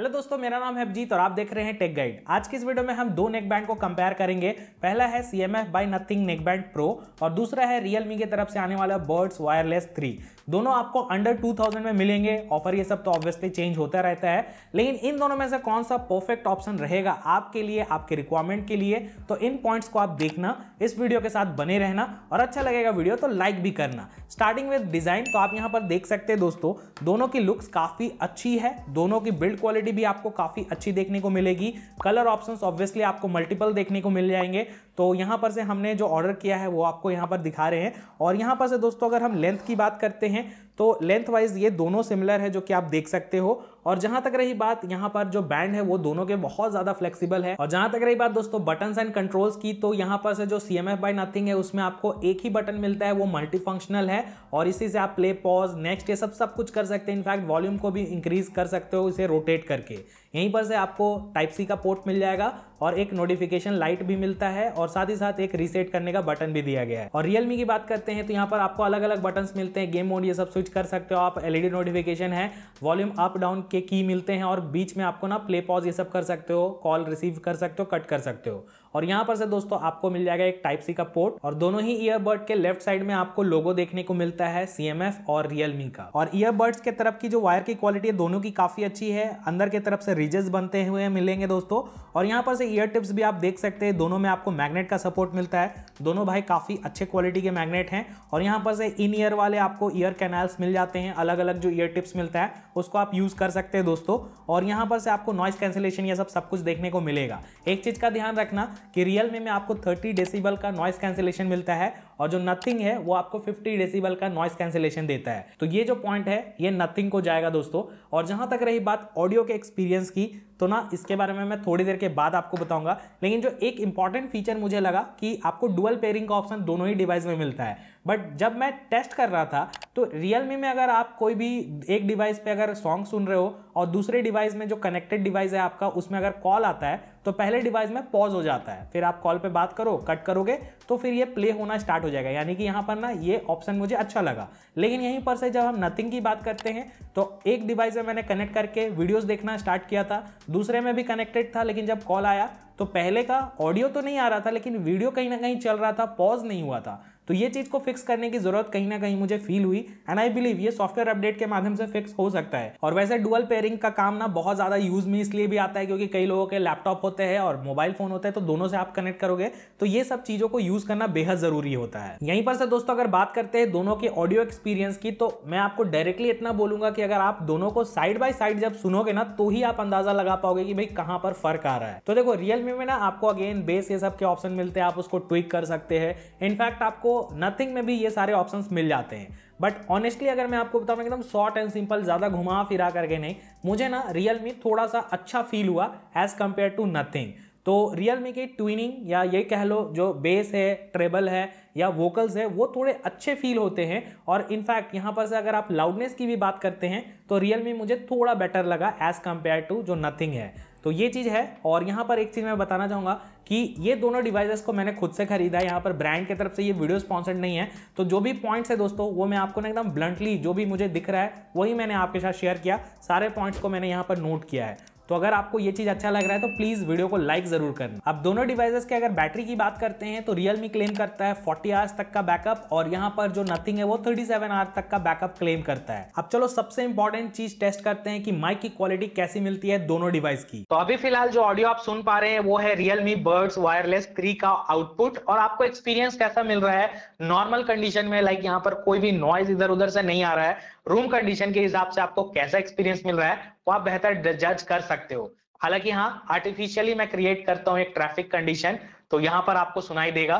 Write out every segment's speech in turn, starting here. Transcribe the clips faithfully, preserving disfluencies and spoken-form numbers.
Hello दोस्तों, मेरा नाम है अभिजीत और आप देख रहे हैं टेक गाइड। आज की इस वीडियो में हम दो नेक बैंड को कंपेयर करेंगे। पहला है C M F by Nothing neckband pro और दूसरा है Realme की तरफ से आने वाला बड्स वायरलेस थ्री। दोनों आपको अंडर दो हज़ार में मिलेंगे। ऑफर ये सब तो ऑब्वियसली चेंज होता रहता है, लेकिन इन दोनों में से कौन सा परफेक्ट ऑप्शन रहेगा आपके लिए, आपके रिक्वायरमेंट के लिए, तो इन पॉइंट्स को आप देखना, इस वीडियो के साथ बने रहना और अच्छा लगेगा वीडियो तो लाइक भी करना। स्टार्टिंग विद डिज़ाइन, तो आप यहाँ पर देख सकते हैं दोस्तों दोनों की लुक्स काफ़ी अच्छी है, दोनों की बिल्ड क्वालिटी भी आपको काफी अच्छी देखने को मिलेगी। कलर ऑप्शंस ऑब्वियसली आपको मल्टीपल देखने को मिल जाएंगे। तो यहां पर से हमने जो ऑर्डर किया है वो आपको यहां पर दिखा रहे हैं। और यहां पर से दोस्तों अगर हम लेंथ की बात करते हैं तो लेंथ वाइज ये दोनों सिमिलर है जो कि आप देख सकते हो। और जहां तक रही बात, यहां पर जो बैंड है वो दोनों के बहुत ज्यादा फ्लेक्सिबल है। और जहां तक रही बात दोस्तों बटन्स एंड कंट्रोल्स की, तो यहां पर से जो C M F by Nothing है उसमें आपको एक ही बटन मिलता है, वो मल्टी फंक्शनल है और इसी से आप प्ले, पॉज, नेक्स्ट ये सब सब कुछ कर सकते हैं। इनफैक्ट वॉल्यूम को भी इंक्रीज कर सकते हो इसे रोटेट करके। यहीं पर से आपको टाइप सी का पोर्ट मिल जाएगा और एक नोटिफिकेशन लाइट भी मिलता है और साथ ही साथ एक रीसेट करने का बटन भी दिया गया है। और Realme की बात करते हैं तो यहाँ पर आपको अलग अलग बटन्स मिलते हैं, गेम मोड ये सब स्विच कर सकते हो आप, एलईडी नोटिफिकेशन है, वॉल्यूम अप डाउन के की मिलते हैं और बीच में आपको ना प्ले, पॉज ये सब कर सकते हो, कॉल रिसीव कर सकते हो, कट कर सकते हो। और यहाँ पर से दोस्तों आपको मिल जाएगा एक टाइप सी का पोर्ट और दोनों ही ईयरबड के लेफ्ट साइड में आपको लोगो देखने को मिलता है C M F और Realme का। और ईयरबड्स के तरफ की जो वायर की क्वालिटी है दोनों की काफी अच्छी है, अंदर की तरफ से रिजेस बनते हुए मिलेंगे दोस्तों। और यहाँ पर से ईयर टिप्स भी आप देख सकते हैं, दोनों में आपको मैग्नेट का सपोर्ट मिलता है। दोनों भाई काफी अच्छे क्वालिटी के मैग्नेट हैं। और यहाँ पर से इन ईयर वाले आपको ईयर कैनाल्स मिल जाते हैं, अलग अलग जो ईयर टिप्स मिलता है उसको आप यूज कर सकते हैं दोस्तों। और यहाँ पर से आपको नॉइस कैंसिलेशन ये सब सब कुछ देखने को मिलेगा। एक चीज का ध्यान रखना कि Realme में, में आपको तीस डेसिबल का नॉइस कैंसिलेशन मिलता है और जो Nothing है वो आपको पचास डेसिबल का नॉइस कैंसिलेशन देता है। तो ये जो पॉइंट है ये Nothing को जाएगा दोस्तों। और जहां तक रही बात ऑडियो के एक्सपीरियंस की, तो ना इसके बारे में मैं थोड़ी देर के बाद आपको बताऊंगा, लेकिन जो एक इंपॉर्टेंट फीचर मुझे लगा कि आपको डुअल पेयरिंग का ऑप्शन दोनों ही डिवाइस में मिलता है। बट जब मैं टेस्ट कर रहा था तो Realme में अगर आप कोई भी एक डिवाइस पे अगर सॉन्ग सुन रहे हो और दूसरे डिवाइस में जो कनेक्टेड डिवाइस है आपका उसमें अगर कॉल आता है तो पहले डिवाइस में पॉज हो जाता है, फिर आप कॉल पे बात करो, कट करोगे तो फिर ये प्ले होना स्टार्ट हो जाएगा। यानी कि यहाँ पर ना ये ऑप्शन मुझे अच्छा लगा। लेकिन यहीं पर से जब हम Nothing की बात करते हैं तो एक डिवाइस में मैंने कनेक्ट करके वीडियोज़ देखना स्टार्ट किया था, दूसरे में भी कनेक्टेड था, लेकिन जब कॉल आया तो पहले का ऑडियो तो नहीं आ रहा था लेकिन वीडियो कहीं ना कहीं चल रहा था, पॉज नहीं हुआ था। तो ये चीज़ को फिक्स करने की ज़रूरत कहीं ना कहीं मुझे फील हुई एंड आई बिलीव ये सॉफ्टवेयर अपडेट के माध्यम से फिक्स हो सकता है। और वैसे डुअल पेयरिंग का काम ना बहुत ज़्यादा यूज़ में इसलिए भी आता है क्योंकि कई लोगों के लैपटॉप होते हैं और मोबाइल फ़ोन होता है, तो दोनों से आप कनेक्ट करोगे, तो ये सब चीज़ों को यूज़ करना बेहद ज़रूरी होता है। यहीं पर से दोस्तों अगर बात करते हैं दोनों के ऑडियो एक्सपीरियंस की, तो मैं आपको डायरेक्टली इतना बोलूँगा कि अगर आप दोनों को साइड बाई साइड जब सुनोगे ना तो ही आप अंदाज़ा लगा पाओगे कि भाई कहाँ पर फ़र्क आ रहा है। तो देखो Realme में ना आपको अगेन बेस ये सब के ऑप्शन मिलते हैं, आप उसको ट्विक कर सकते हैं। इनफैक्ट आपको Nothing में भी ये सारे ऑप्शंस मिल जाते हैं। बट ऑनेस्टली अगर मैं आपको बताऊँ एकदम शॉर्ट एंड सिंपल, ज़्यादा घुमा फिरा करके नहीं, मुझे ना Realme थोड़ा सा अच्छा फील हुआ एज़ कम्पेयर टू Nothing। तो Realme की ट्यूनिंग या ये कह लो जो बेस है, ट्रेबल है या वोकल्स है वो थोड़े अच्छे फील होते हैं। और इनफैक्ट यहाँ पर से अगर आप लाउडनेस की भी बात करते हैं तो Realme मुझे थोड़ा बेटर लगा एज़ कम्पेयर टू जो Nothing है। तो ये चीज़ है। और यहाँ पर एक चीज़ मैं बताना चाहूँगा कि ये दोनों डिवाइसेस को मैंने खुद से खरीदा है, यहाँ पर ब्रांड की तरफ से ये वीडियो स्पॉन्सर्ड नहीं है। तो जो भी पॉइंट्स है दोस्तों वो मैं आपको ना एकदम ब्लंटली जो भी मुझे दिख रहा है वही मैंने आपके साथ शेयर किया, सारे पॉइंट्स को मैंने यहाँ पर नोट किया है। तो अगर आपको ये चीज़ अच्छा लग रहा है तो प्लीज़ वीडियो को लाइक ज़रूर करना। अब दोनों डिवाइसेस के अगर बैटरी की बात करते हैं तो Realme क्लेम करता है चालीस आवर्स तक का बैकअप और यहाँ पर जो Nothing है वो सैंतीस आवर्स तक का बैकअप क्लेम करता है। अब चलो सबसे इंपॉर्टेंट चीज़ टेस्ट करते हैं कि माइक की क्वालिटी कैसी मिलती है दोनों डिवाइस की। तो अभी फिलहाल जो ऑडियो आप सुन पा रहे हैं वो है Realme बड्स वायरलेस थ्री का आउटपुट। और आपको एक्सपीरियंस कैसा मिल रहा है नॉर्मल कंडीशन में, लाइक यहाँ पर कोई भी नॉइज इधर उधर से नहीं आ रहा है, रूम कंडीशन के हिसाब से आपको कैसा एक्सपीरियंस मिल रहा है वो आप बेहतर जज कर सकते हो। हालांकि हाँ, आर्टिफिशियली मैं क्रिएट करता हूँ एक ट्रैफिक कंडीशन, तो यहाँ पर आपको सुनाई देगा।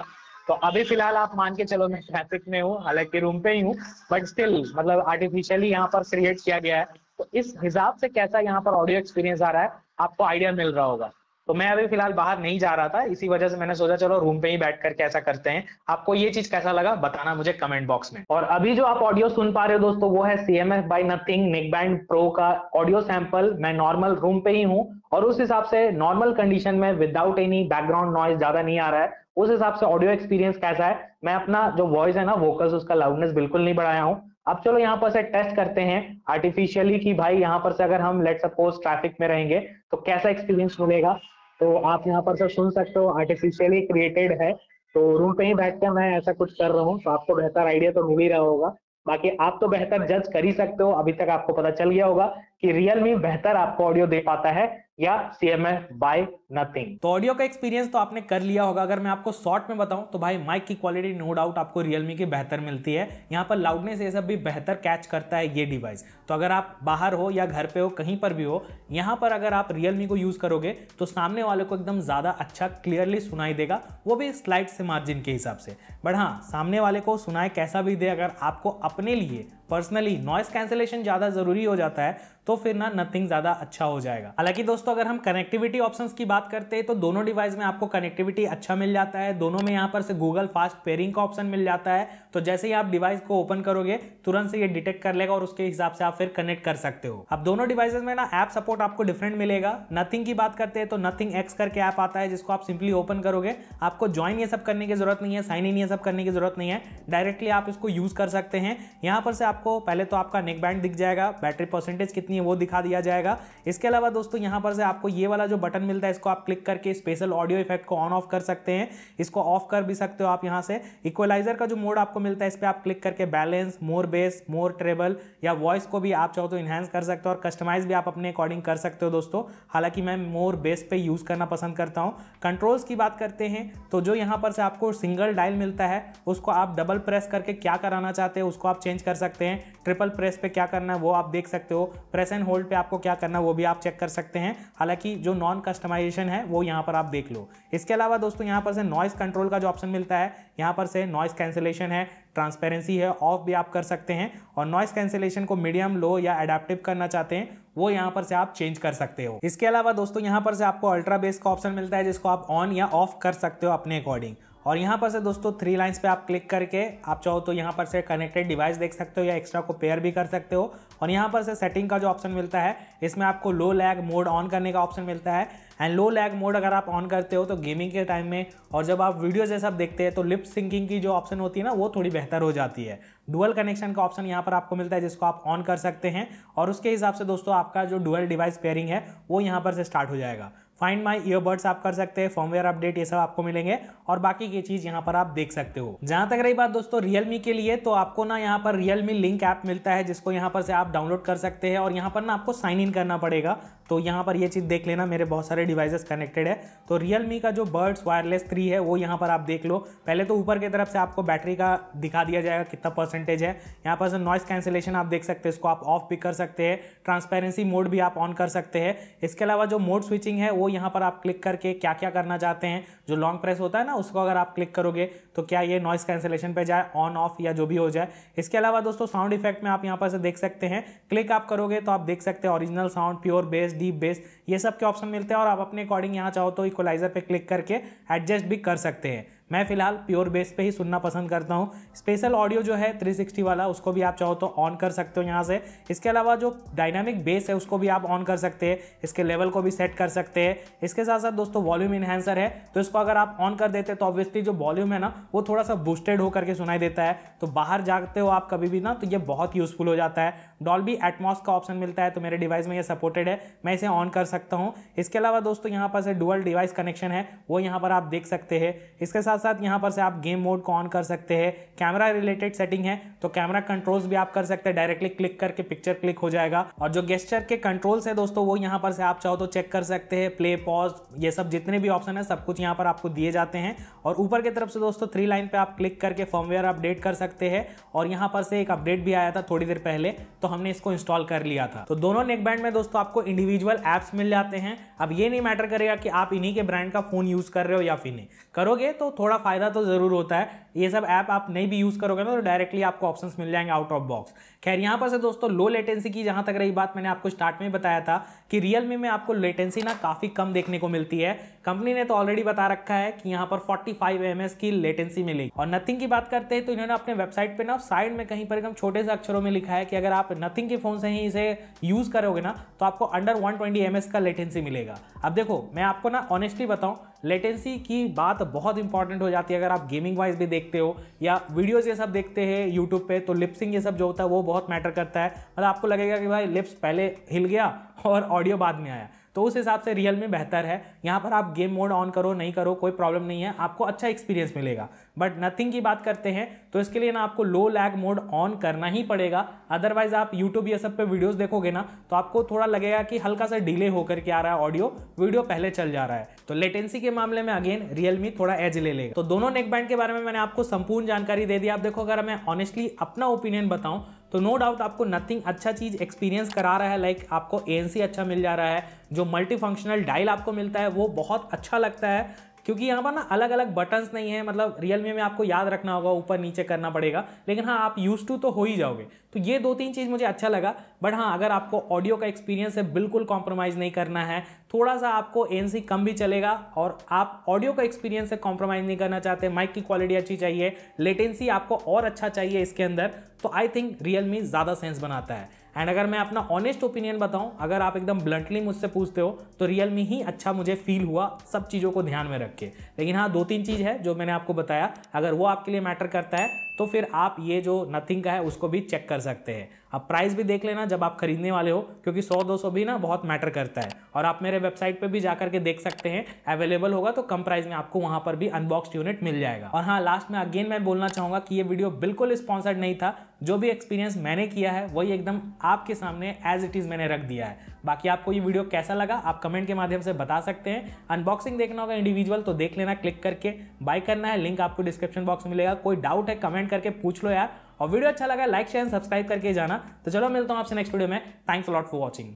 तो अभी फिलहाल आप मान के चलो मैं ट्रैफिक में हूँ, हालांकि रूम पे ही हूँ, बट स्टिल मतलब आर्टिफिशियली यहाँ पर क्रिएट किया गया है। तो इस हिसाब से कैसा यहाँ पर ऑडियो एक्सपीरियंस आ रहा है आपको आइडिया मिल रहा होगा। तो मैं अभी फिलहाल बाहर नहीं जा रहा था, इसी वजह से मैंने सोचा चलो रूम पे ही बैठ करके ऐसा करते हैं। आपको ये चीज कैसा लगा बताना मुझे कमेंट बॉक्स में। और अभी जो आप ऑडियो सुन पा रहे हो दोस्तों वो है C M F by Nothing neckband pro का ऑडियो सैंपल। मैं नॉर्मल रूम पे ही हूँ और उस हिसाब से नॉर्मल कंडीशन में विदाउट एनी बैकग्राउंड नॉइज ज्यादा नहीं आ रहा है, उस हिसाब से ऑडियो एक्सपीरियंस कैसा है। मैं अपना जो वॉइस है ना, वोकल्स, उसका लाउडनेस बिल्कुल नहीं बढ़ाया हूँ। अब चलो यहाँ पर से टेस्ट करते हैं आर्टिफिशियली कि भाई यहाँ पर से अगर हम लेट सपोज ट्रैफिक में रहेंगे तो कैसा एक्सपीरियंस मिलेगा। तो आप यहाँ पर से सुन सकते हो आर्टिफिशियली क्रिएटेड है, तो रूम पे ही बैठ कर मैं ऐसा कुछ कर रहा हूँ, तो आपको बेहतर आइडिया तो मिल ही रहा होगा। बाकी आप तो बेहतर जज कर ही सकते हो, अभी तक आपको पता चल गया होगा कि Realme बेहतर आपको ऑडियो दे पाता है या C M F by Nothing। तो ऑडियो का एक्सपीरियंस तो आपने कर लिया होगा। अगर मैं आपको शॉर्ट में बताऊं तो भाई माइक की क्वालिटी नो डाउट आपको Realme की बेहतर मिलती है, यहाँ पर लाउडनेस ये सब भी बेहतर कैच करता है ये डिवाइस। तो अगर आप बाहर हो या घर पे हो, कहीं पर भी हो, यहाँ पर अगर आप Realme को यूज करोगे तो सामने वाले को एकदम ज़्यादा अच्छा क्लियरली सुनाई देगा, वो भी स्लाइड से मार्जिन के हिसाब से। बट हाँ, सामने वाले को सुनाए कैसा भी दे, अगर आपको अपने लिए पर्सनली नॉइस कैंसिलेशन ज़्यादा ज़रूरी हो जाता है तो फिर ना नथिंग ज़्यादा अच्छा हो जाएगा। हालांकि दोस्तों अगर हम कनेक्टिविटी ऑप्शंस की बात करते हैं तो दोनों डिवाइस में आपको कनेक्टिविटी अच्छा मिल जाता है। दोनों में यहाँ पर से गूगल फास्ट पेयरिंग का ऑप्शन मिल जाता है, तो जैसे ही आप डिवाइस को ओपन करोगे तुरंत से ये डिटेक्ट कर लेगा और उसके हिसाब से आप फिर कनेक्ट कर सकते हो। अब दोनों डिवाइस में ना ऐप सपोर्ट आपको डिफरेंट मिलेगा। नथिंग की बात करते हैं तो नथिंग एक्स करके ऐप आता है, जिसको आप सिंपली ओपन करोगे, आपको ज्वाइन ये सब करने की जरूरत नहीं है, साइन इन ये सब करने की जरूरत नहीं है, डायरेक्टली आप इसको यूज कर सकते हैं। यहाँ पर से आपको पहले तो आपका नेक बैंड दिख जाएगा, बैटरी परसेंटेज कितनी है वो दिखा दिया जाएगा। इसके अलावा दोस्तों यहाँ पर से आपको ये वाला जो बटन मिलता है, इसको आप क्लिक करके स्पेशल ऑडियो इफेक्ट को ऑन ऑफ कर सकते हैं, इसको ऑफ कर भी सकते हो आप यहाँ से। इक्वलाइजर का जो मोड आपको मिलता है, इस पर आप क्लिक करके balance, more bass, more treble या वॉइस को भी आप चाहो तो इनहेंस कर सकते हो और कस्टमाइज भी आप अपने अकॉर्डिंग कर सकते हो दोस्तों। हालांकि मैं मोर बेस पे यूज करना पसंद करता हूँ। कंट्रोल्स की बात करते हैं तो जो यहाँ पर से आपको सिंगल डायल मिलता है, उसको आप डबल प्रेस करके क्या कराना चाहते हो उसको आप चेंज कर सकते हैं। ट्रिपल प्रेस पे क्या करना है वो आप देख सकते हो, प्रेस एंड होल्ड पे आपको क्या करना है वो भी आप चेक कर सकते हैं। हालांकि जो नॉन कस्टमाइजेशन है वो यहाँ पर आप देख लो। इसके अलावा दोस्तों यहाँ पर से नॉइस कंट्रोल का जो ऑप्शन मिलता है, यहाँ पर से नॉइस कैंसिलेशन है, ट्रांसपेरेंसी है, ऑफ भी आप कर सकते हैं और नॉइस कैंसिलेशन को मीडियम, लो या अडेप्टिव करना चाहते हैं वो यहाँ पर से आप चेंज कर सकते हो। इसके अलावा दोस्तों यहाँ पर से आपको अल्ट्रा बेस का ऑप्शन मिलता है, जिसको आप ऑन या ऑफ कर सकते हो अपने अकॉर्डिंग। और यहाँ पर से दोस्तों थ्री लाइंस पे आप क्लिक करके आप चाहो तो यहाँ पर से कनेक्टेड डिवाइस देख सकते हो या एक्स्ट्रा को पेयर भी कर सकते हो। और यहाँ पर से सेटिंग का जो ऑप्शन मिलता है, इसमें आपको लो लैग मोड ऑन करने का ऑप्शन मिलता है। एंड लो लैग मोड अगर आप ऑन करते हो तो गेमिंग के टाइम में और जब आप वीडियोज़ ये सब देखते हैं तो लिप सिंकिंग की जो ऑप्शन होती है ना वो थोड़ी बेहतर हो जाती है। डुअल कनेक्शन का ऑप्शन यहाँ पर आपको मिलता है, जिसको आप ऑन कर सकते हैं और उसके हिसाब से दोस्तों आपका जो डुअल डिवाइस पेयरिंग है वो यहाँ पर से स्टार्ट हो जाएगा। फाइंड माई ईयरबड्स आप कर सकते हैं, फॉर्मवेयर अपडेट ये सब आपको मिलेंगे और बाकी की चीज़ यहाँ पर आप देख सकते हो। जहाँ तक रही बात दोस्तों Realme के लिए, तो आपको ना यहाँ पर Realme लिंक ऐप मिलता है, जिसको यहाँ पर से आप डाउनलोड कर सकते हैं और यहाँ पर ना आपको साइन इन करना पड़ेगा। तो यहाँ पर ये चीज़ देख लेना, मेरे बहुत सारे डिवाइसेस कनेक्टेड है। तो Realme का जो बड्स वायरलेस थ्री है वो यहाँ पर आप देख लो। पहले तो ऊपर की तरफ से आपको बैटरी का दिखा दिया जाएगा कितना परसेंटेज है। यहाँ पर से नॉइस कैंसिलेशन आप देख सकते हैं, इसको आप ऑफ भी कर सकते हैं, ट्रांसपेरेंसी मोड भी आप ऑन कर सकते हैं। इसके अलावा जो मोड स्विचिंग है वो यहाँ पर आप क्लिक करके क्या क्या करना चाहते हैं, जो लॉन्ग प्रेस होता है ना उसको अगर आप क्लिक करोगे तो क्या ये नॉइस कैंसिलेशन पे जाए, ऑन ऑफ या जो भी हो जाए। इसके अलावा दोस्तों साउंड इफेक्ट में आप यहाँ पर से देख सकते हैं, क्लिक आप करोगे तो आप देख सकते हैं original sound, pure bass, deep bass, ये सब के ऑप्शन मिलते हैं और आप अपने अकॉर्डिंग यहाँ चाहो तो इक्वलाइजर पे क्लिक करके एडजस्ट भी कर सकते हैं। मैं फिलहाल प्योर बेस पे ही सुनना पसंद करता हूँ। स्पेशल ऑडियो जो है थ्री सिक्सटी वाला उसको भी आप चाहो तो ऑन कर सकते हो यहाँ से। इसके अलावा जो डायनामिक बेस है उसको भी आप ऑन कर सकते हैं, इसके लेवल को भी सेट कर सकते हैं। इसके साथ साथ दोस्तों वॉल्यूम इन्हेंसर है, तो इसको अगर आप ऑन कर देते तो ऑब्वियसली जो वॉल्यूम है ना वो थोड़ा सा बूस्टेड होकर के सुनाई देता है, तो बाहर जाते हो आप कभी भी ना तो ये बहुत यूजफुल हो जाता है। डॉल्बी एटमॉस का ऑप्शन मिलता है, तो मेरे डिवाइस में ये सपोर्टेड है, मैं इसे ऑन कर सकता हूँ। इसके अलावा दोस्तों यहाँ पर से डुअल डिवाइस कनेक्शन है वो यहाँ पर आप देख सकते हैं। इसके साथ साथ यहाँ पर से आप गेम मोड को ऑन कर सकते हैं। कैमरा रिलेटेड सेटिंग है तो कैमरा कंट्रोल्स भी आप कर सकते हैं, डायरेक्टली क्लिक करके पिक्चर क्लिक हो जाएगा। और जो गेस्चर के कंट्रोल्स है दोस्तों वो यहाँ पर से आप चाहो तो चेक कर सकते हैं, प्ले, पॉज, ये सब जितने भी ऑप्शन है सब कुछ यहाँ पर आपको दिए जाते हैं। और ऊपर की तरफ से दोस्तों थ्री लाइन पे आप क्लिक करके फर्मवेयर अपडेट कर सकते हैं और यहाँ पर से एक अपडेट भी आया था थोड़ी देर पहले, तो हमने इसको इंस्टॉल कर लिया था। तो दोनों नेक बैंड में दोस्तों आपको इंडिविजुअल एप्स मिल जाते हैं। अब ये नहीं मैटर करेगा कि आप इन्हीं के ब्रांड का फोन यूज कर रहे हो या फिर नहीं, करोगे तो थोड़ा फायदा तो जरूर होता है। ये सब ऐप आप नहीं भी यूज करोगे ना तो डायरेक्टली आपको ऑप्शंस मिल जाएंगे आउट ऑफ बॉक्स। खैर यहाँ पर से दोस्तों लो लेटेंसी की जहां तक रही बात, मैंने आपको स्टार्ट में बताया था कि Realme में आपको लेटेंसी ना काफी कम देखने को मिलती है। कंपनी ने तो ऑलरेडी बता रखा है कि यहाँ पर पैंतालीस एम एस की लेटेंसी मिलेगी। और नथिंग की बात करते हैं तो इन्होंने अपने वेबसाइट पे ना साइड में कहीं पर एकदम छोटे से अक्षरों में लिखा है कि अगर आप नथिंग के फोन से ही इसे यूज करोगे ना तो आपको under one twenty M S का लेटेंसी मिलेगा। अब देखो मैं आपको ना ऑनेस्टली बताऊं लेटेंसी की बात बहुत इंपॉर्टेंट हो जाती है। अगर आप गेमिंग वाइज भी देखते हो या वीडियोज़ ये सब देखते हैं यूट्यूब पे, तो लिपसिंग ये सब जो होता है वो बहुत मैटर करता है। मतलब आपको लगेगा कि भाई लिप्स पहले हिल गया और ऑडियो बाद में आया, तो उस हिसाब से रियल में बेहतर है। यहाँ पर आप गेम मोड ऑन करो नहीं करो कोई प्रॉब्लम नहीं है, आपको अच्छा एक्सपीरियंस मिलेगा। बट नथिंग की बात करते हैं तो इसके लिए ना आपको लो लैग मोड ऑन करना ही पड़ेगा, अदरवाइज आप यूट्यूब ये सब पे वीडियोस देखोगे ना तो आपको थोड़ा लगेगा कि हल्का सा डिले होकर के आ रहा है ऑडियो, वीडियो पहले चल जा रहा है। तो लेटेंसी के मामले में अगेन रियलमी थोड़ा एज ले लेगा। तो दोनों नेकबैंड के बारे में मैंने आपको संपूर्ण जानकारी दे दी। आप देखो अगर मैं ऑनेस्टली अपना ओपिनियन बताऊँ तो नो डाउट आपको नथिंग अच्छा चीज़ एक्सपीरियंस करा रहा है। लाइक आपको ए एन सी अच्छा मिल जा रहा है, जो मल्टी फंक्शनल डायल आपको मिलता है वो बहुत अच्छा लगता है, क्योंकि यहाँ पर ना अलग अलग बटन्स नहीं है। मतलब रियलमी में आपको याद रखना होगा, ऊपर नीचे करना पड़ेगा, लेकिन हाँ आप यूज टू तो हो ही जाओगे। तो ये दो तीन चीज़ मुझे अच्छा लगा। बट हाँ अगर आपको ऑडियो का एक्सपीरियंस है बिल्कुल कॉम्प्रोमाइज़ नहीं करना है, थोड़ा सा आपको ए एन सी कम भी चलेगा और आप ऑडियो का एक्सपीरियंस है कॉम्प्रोमाइज़ नहीं करना चाहते, माइक की क्वालिटी अच्छी चाहिए, लेटेंसी आपको और अच्छा चाहिए इसके अंदर, तो आई थिंक रियलमी ज़्यादा सेंस बनाता है। एंड अगर मैं अपना ऑनेस्ट ओपिनियन बताऊं, अगर आप एकदम ब्लंटली मुझसे पूछते हो तो रियलमी ही अच्छा मुझे फील हुआ सब चीज़ों को ध्यान में रख के। लेकिन हाँ दो तीन चीज़ है जो मैंने आपको बताया, अगर वो आपके लिए मैटर करता है तो फिर आप ये जो नथिंग का है उसको भी चेक कर सकते हैं। अब प्राइस भी देख लेना जब आप खरीदने वाले हो, क्योंकि सौ दो सौ भी ना बहुत मैटर करता है। और आप मेरे वेबसाइट पे भी जा करके देख सकते हैं, अवेलेबल होगा तो कम प्राइस में आपको वहाँ पर भी अनबॉक्स्ड यूनिट मिल जाएगा। और हाँ लास्ट में अगेन मैं बोलना चाहूँगा कि ये वीडियो बिल्कुल स्पॉन्सर्ड नहीं था, जो भी एक्सपीरियंस मैंने किया है वही एकदम आपके सामने एज इट इज़ मैंने रख दिया है। बाकी आपको ये वीडियो कैसा लगा आप कमेंट के माध्यम से बता सकते हैं। अनबॉक्सिंग देखना होगा इंडिविजुअल तो देख लेना, क्लिक करके बाय करना है, लिंक आपको डिस्क्रिप्शन बॉक्स में मिलेगा। कोई डाउट है कमेंट करके पूछ लो यार। और वीडियो अच्छा लगा लाइक शेयर सब्सक्राइब करके जाना। तो चलो मिलता हूँ आपसे नेक्स्ट वीडियो में। Thanks a lot for watching.